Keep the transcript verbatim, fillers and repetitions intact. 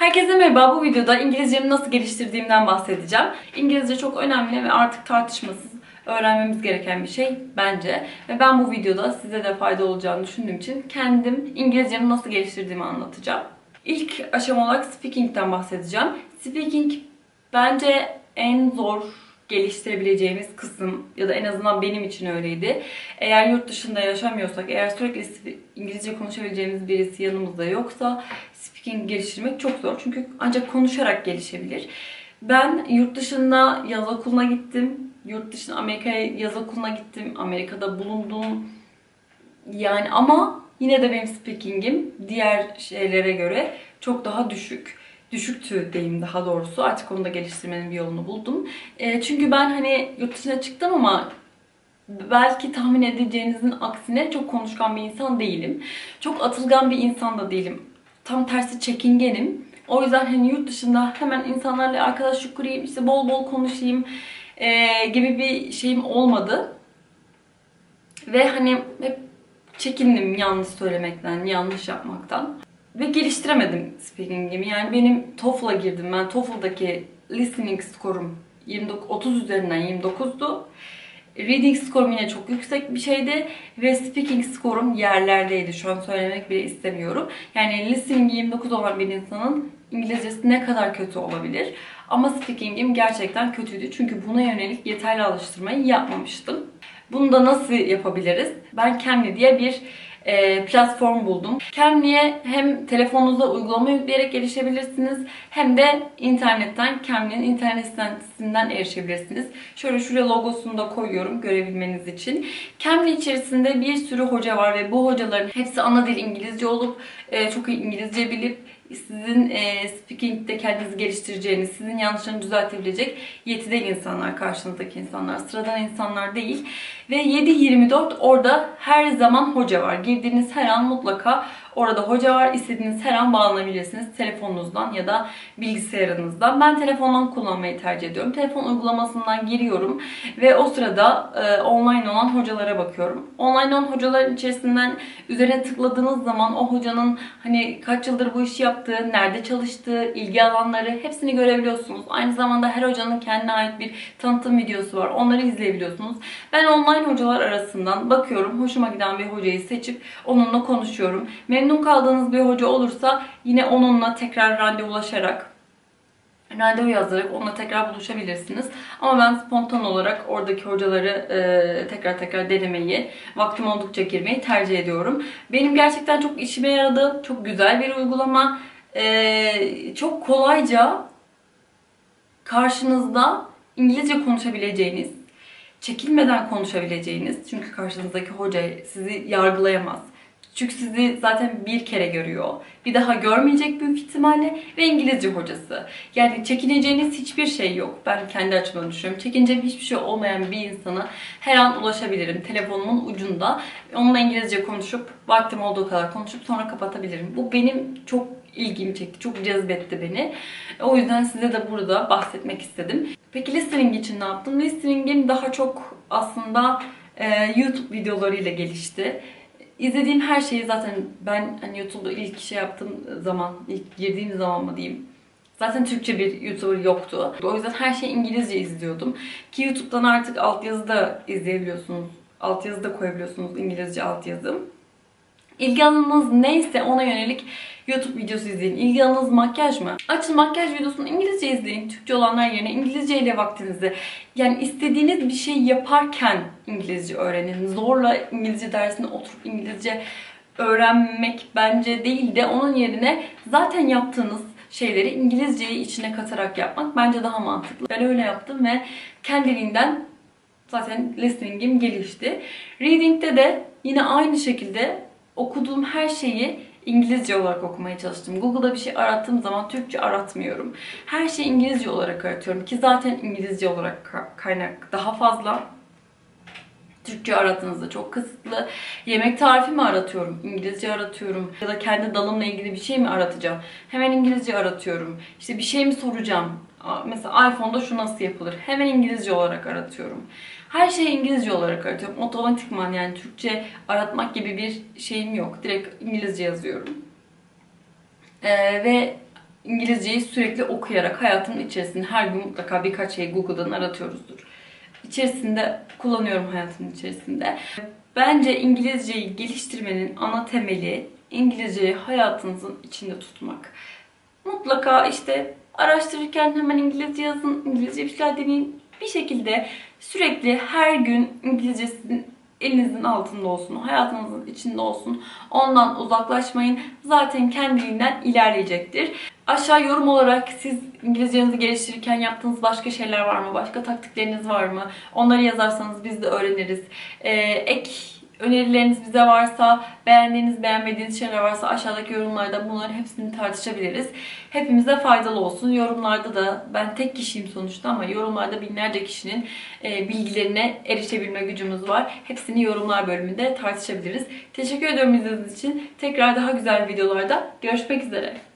Herkese merhaba. Bu videoda İngilizcemi nasıl geliştirdiğimden bahsedeceğim. İngilizce çok önemli ve artık tartışmasız öğrenmemiz gereken bir şey bence. Ve ben bu videoda size de fayda olacağını düşündüğüm için kendim İngilizcemi nasıl geliştirdiğimi anlatacağım. İlk aşama olarak speaking'den bahsedeceğim. Speaking bence en zor geliştirebileceğimiz kısım ya da en azından benim için öyleydi. Eğer yurt dışında yaşamıyorsak, eğer sürekli İngilizce konuşabileceğimiz birisi yanımızda yoksa speaking geliştirmek çok zor. Çünkü ancak konuşarak gelişebilir. Ben yurt dışında yaz okuluna gittim. Yurt dışında Amerika'ya yaz okuluna gittim. Amerika'da bulundum. Yani ama yine de benim speaking'im diğer şeylere göre çok daha düşük. Düşüktü diyeyim daha doğrusu. Artık onu da geliştirmenin bir yolunu buldum. E, çünkü ben hani yurt dışına çıktım ama belki tahmin edeceğinizin aksine çok konuşkan bir insan değilim. Çok atılgan bir insan da değilim. Tam tersi çekingenim. O yüzden hani yurt dışında hemen insanlarla arkadaşlık kurayım, işte bol bol konuşayım e, gibi bir şeyim olmadı. Ve hani hep çekindim yanlış söylemekten, yanlış yapmaktan. Ve geliştiremedim speaking'imi. Yani benim TOEFL'a girdim. Ben TOEFL'daki listening skorum otuz üzerinden yirmi dokuzdu. Reading skorum yine çok yüksek bir şeydi. Ve speaking skorum yerlerdeydi. Şu an söylemek bile istemiyorum. Yani listening yirmi dokuz olan bir insanın İngilizcesi ne kadar kötü olabilir? Ama speaking'im gerçekten kötüydü. Çünkü buna yönelik yeterli alıştırmayı yapmamıştım. Bunu da nasıl yapabiliriz? Ben Cambly diye bir platform buldum. Cambly'ye hem telefonunuza uygulama yükleyerek gelişebilirsiniz hem de internetten, Cambly'nin internet sitesinden erişebilirsiniz. Şöyle şuraya logosunu da koyuyorum görebilmeniz için. Cambly içerisinde bir sürü hoca var ve bu hocaların hepsi ana dil İngilizce olup çok iyi İngilizce bilip sizin speaking'de kendinizi geliştireceğiniz, sizin yanlışlarını düzeltebilecek yetide insanlar, karşınızdaki insanlar, sıradan insanlar değil. Ve yedi yirmi dört orada her zaman hoca var. Girdiğiniz her an mutlaka orada hoca var. İstediğiniz her an bağlanabilirsiniz. Telefonunuzdan ya da bilgisayarınızdan. Ben telefondan kullanmayı tercih ediyorum. Telefon uygulamasından giriyorum ve o sırada e, online olan hocalara bakıyorum. Online olan hocaların içerisinden üzerine tıkladığınız zaman o hocanın hani kaç yıldır bu işi yaptığı, nerede çalıştığı, ilgi alanları hepsini görebiliyorsunuz. Aynı zamanda her hocanın kendine ait bir tanıtım videosu var. Onları izleyebiliyorsunuz. Ben online hocalar arasından bakıyorum. Hoşuma giden bir hocayı seçip onunla konuşuyorum. Memnun kaldığınız bir hoca olursa yine onunla tekrar randevulaşarak, randevu yazdırarak onunla tekrar buluşabilirsiniz. Ama ben spontan olarak oradaki hocaları e, tekrar tekrar denemeyi, vaktim oldukça girmeyi tercih ediyorum. Benim gerçekten çok işime yaradı. Çok güzel bir uygulama. E, çok kolayca karşınızda İngilizce konuşabileceğiniz, çekinmeden konuşabileceğiniz. Çünkü karşınızdaki hoca sizi yargılayamaz. Çünkü sizi zaten bir kere görüyor. Bir daha görmeyecek büyük ihtimalle ve İngilizce hocası. Yani çekineceğiniz hiçbir şey yok. Ben kendi açımdan düşünüyorum. Çekineceğim hiçbir şey olmayan bir insana her an ulaşabilirim. Telefonumun ucunda. Onunla İngilizce konuşup, vaktim olduğu kadar konuşup sonra kapatabilirim. Bu benim çok ilgimi çekti. Çok cezbetti beni. O yüzden size de burada bahsetmek istedim. Peki listening için ne yaptım? Listening'im daha çok aslında YouTube videolarıyla gelişti. İzlediğim her şeyi zaten ben hani YouTube'da ilk şey yaptığım zaman, ilk girdiğim zaman mı diyeyim, zaten Türkçe bir YouTuber yoktu. O yüzden her şeyi İngilizce izliyordum. Ki YouTube'dan artık altyazı da izleyebiliyorsunuz. Altyazı da koyabiliyorsunuz, İngilizce altyazı. İlgi alanınız neyse ona yönelik YouTube videosu izleyin. İlgi alanınız makyaj mı? Açın makyaj videosunu İngilizce izleyin. Türkçe olanlar yerine İngilizce ile vaktinizi. Yani istediğiniz bir şey yaparken İngilizce öğrenin. Zorla İngilizce dersine oturup İngilizce öğrenmek bence değil de onun yerine zaten yaptığınız şeyleri İngilizceyi içine katarak yapmak bence daha mantıklı. Ben öyle yaptım ve kendiliğinden zaten listening'im gelişti. Reading'de de yine aynı şekilde okuduğum her şeyi İngilizce olarak okumaya çalıştım. Google'da bir şey arattığım zaman Türkçe aratmıyorum. Her şeyi İngilizce olarak aratıyorum ki zaten İngilizce olarak kaynak daha fazla. Türkçe aradığınızda çok kısıtlı. Yemek tarifi mi aratıyorum? İngilizce aratıyorum. Ya da kendi dalımla ilgili bir şey mi aratacağım? Hemen İngilizce aratıyorum. İşte bir şey mi soracağım? Mesela iPhone'da şu nasıl yapılır? Hemen İngilizce olarak aratıyorum. Her şeyi İngilizce olarak aratıyorum. Otomatikman yani Türkçe aratmak gibi bir şeyim yok. Direkt İngilizce yazıyorum. Ee, ve İngilizceyi sürekli okuyarak hayatımın içerisinde her gün mutlaka birkaç şeyi Google'dan aratıyoruzdur. İçerisinde kullanıyorum hayatımın içerisinde. Bence İngilizceyi geliştirmenin ana temeli İngilizceyi hayatınızın içinde tutmak. Mutlaka işte araştırırken hemen İngilizce yazın, İngilizce bir şeyler deneyin. Bir şekilde sürekli her gün İngilizcesinin elinizin altında olsun, hayatınızın içinde olsun. Ondan uzaklaşmayın. Zaten kendiliğinden ilerleyecektir. Aşağı yorum olarak siz İngilizcenizi geliştirirken yaptığınız başka şeyler var mı? Başka taktikleriniz var mı? Onları yazarsanız biz de öğreniriz. Ee, ek önerileriniz bize varsa, beğendiğiniz, beğenmediğiniz şeyler varsa aşağıdaki yorumlarda bunların hepsini tartışabiliriz. Hepimize faydalı olsun. Yorumlarda da, ben tek kişiyim sonuçta ama yorumlarda binlerce kişinin bilgilerine erişebilme gücümüz var. Hepsini yorumlar bölümünde tartışabiliriz. Teşekkür ediyorum izlediğiniz için. Tekrar daha güzel videolarda görüşmek üzere.